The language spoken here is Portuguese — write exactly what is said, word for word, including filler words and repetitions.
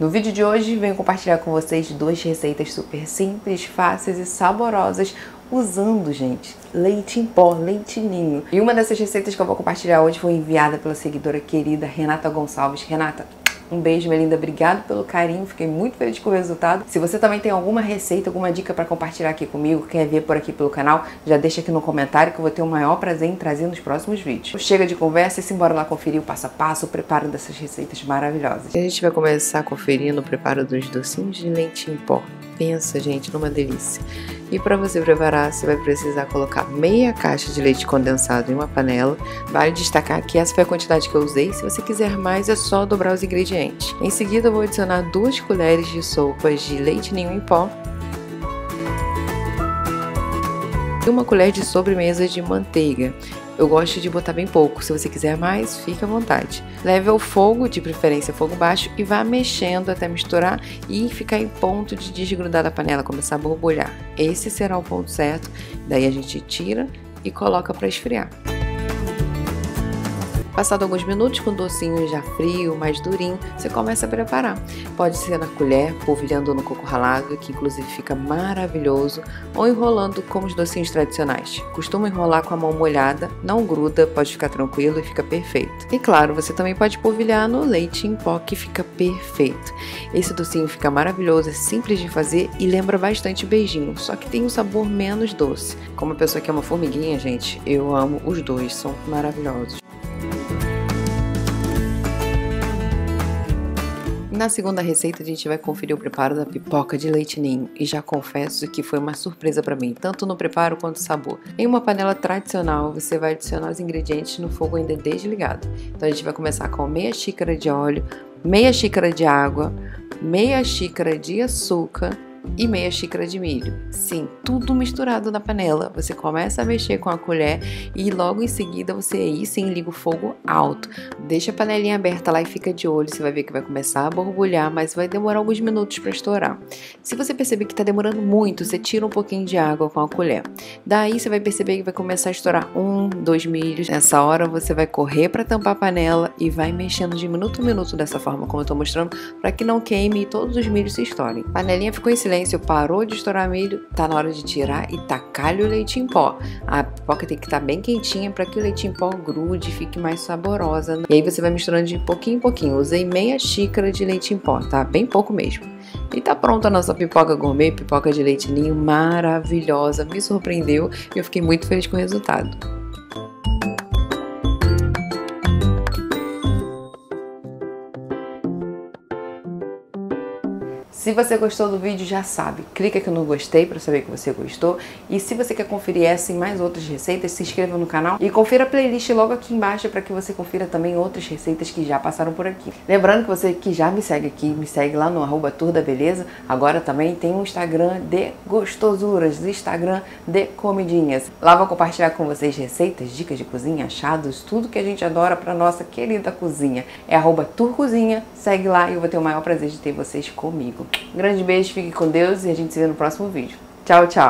No vídeo de hoje venho compartilhar com vocês duas receitas super simples, fáceis e saborosas usando, gente, leite em pó, leite ninho. E uma dessas receitas que eu vou compartilhar hoje foi enviada pela seguidora querida Renata Gonçalves. Renata, um beijo, minha linda. Obrigado pelo carinho. Fiquei muito feliz com o resultado. Se você também tem alguma receita, alguma dica para compartilhar aqui comigo, quer ver por aqui pelo canal, já deixa aqui no comentário que eu vou ter o maior prazer em trazer nos próximos vídeos. Chega de conversa e simbora lá conferir o passo a passo, o preparo dessas receitas maravilhosas. A gente vai começar conferindo o preparo dos docinhos de leite em pó. Pensa, gente, numa delícia. E para você preparar, você vai precisar colocar meia caixa de leite condensado em uma panela. Vale destacar que essa foi a quantidade que eu usei. Se você quiser mais, é só dobrar os ingredientes. Em seguida, eu vou adicionar duas colheres de sopas de leite ninho em pó e uma colher de sobremesa de manteiga. Eu gosto de botar bem pouco, se você quiser mais, fica à vontade. Leve ao fogo, de preferência fogo baixo, e vá mexendo até misturar e ficar em ponto de desgrudar da panela, começar a borbulhar. Esse será o ponto certo, daí a gente tira e coloca para esfriar. Passado alguns minutos, com o docinho já frio, mais durinho, você começa a preparar. Pode ser na colher, polvilhando no coco ralado, que inclusive fica maravilhoso, ou enrolando como os docinhos tradicionais. Costuma enrolar com a mão molhada, não gruda, pode ficar tranquilo e fica perfeito. E claro, você também pode polvilhar no leite em pó, que fica perfeito. Esse docinho fica maravilhoso, é simples de fazer e lembra bastante beijinho, só que tem um sabor menos doce. Como a pessoa que ama formiguinha, gente, eu amo os dois, são maravilhosos. Na segunda receita a gente vai conferir o preparo da pipoca de leite ninho e já confesso que foi uma surpresa para mim, tanto no preparo quanto no sabor. Em uma panela tradicional você vai adicionar os ingredientes no fogo ainda desligado. Então a gente vai começar com meia xícara de óleo, meia xícara de água, meia xícara de açúcar e meia xícara de milho. Sim, tudo misturado na panela. Você começa a mexer com a colher e logo em seguida você aí sim liga o fogo alto. Deixa a panelinha aberta lá e fica de olho. Você vai ver que vai começar a borbulhar, mas vai demorar alguns minutos para estourar. Se você perceber que está demorando muito, você tira um pouquinho de água com a colher. Daí você vai perceber que vai começar a estourar um, dois milhos. Nessa hora você vai correr para tampar a panela e vai mexendo de minuto a minuto dessa forma como eu estou mostrando, para que não queime e todos os milhos se estourem. A panelinha ficou em silêncio. Parou de estourar milho, tá na hora de tirar e tacar o leite em pó. A pipoca tem que estar tá bem quentinha para que o leite em pó grude e fique mais saborosa. E aí você vai misturando de pouquinho em pouquinho. Usei meia xícara de leite em pó, tá? Bem pouco mesmo. E tá pronta a nossa pipoca gourmet, pipoca de leite ninho maravilhosa. Me surpreendeu e eu fiquei muito feliz com o resultado. Se você gostou do vídeo, já sabe, clica aqui no gostei para saber que você gostou. E se você quer conferir essa e mais outras receitas, se inscreva no canal e confira a playlist logo aqui embaixo para que você confira também outras receitas que já passaram por aqui. Lembrando que você que já me segue aqui, me segue lá no arroba Tour da Beleza. Agora também tem um Instagram de gostosuras, Instagram de comidinhas. Lá vou compartilhar com vocês receitas, dicas de cozinha, achados, tudo que a gente adora para nossa querida cozinha. É arroba Tour Cozinha, segue lá e eu vou ter o maior prazer de ter vocês comigo. Um grande beijo, fique com Deus e a gente se vê no próximo vídeo. Tchau, tchau!